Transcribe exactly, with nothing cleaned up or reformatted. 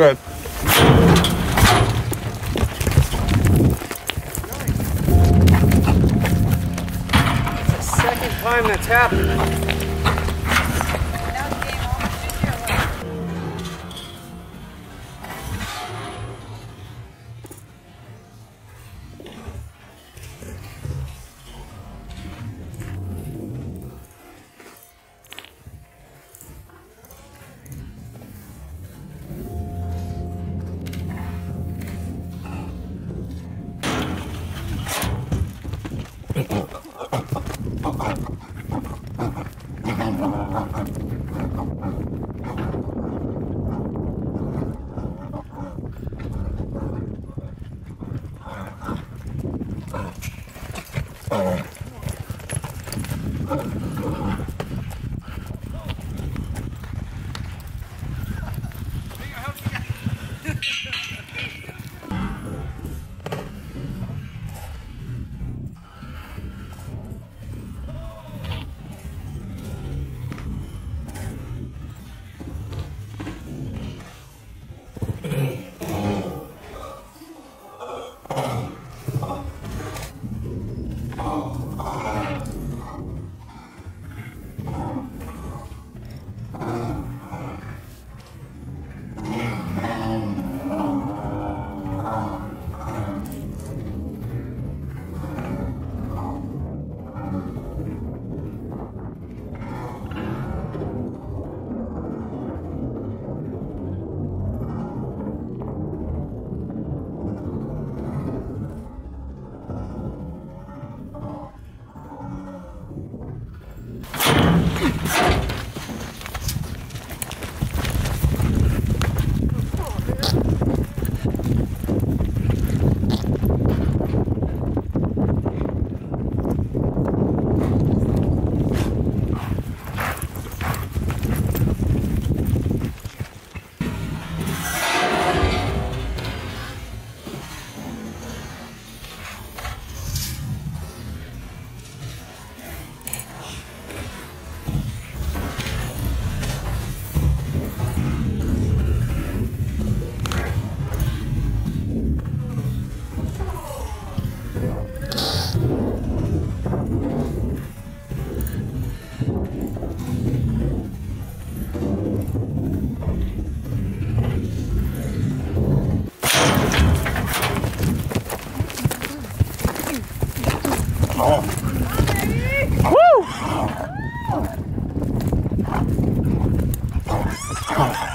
Go ahead. Time that's happened. Oh.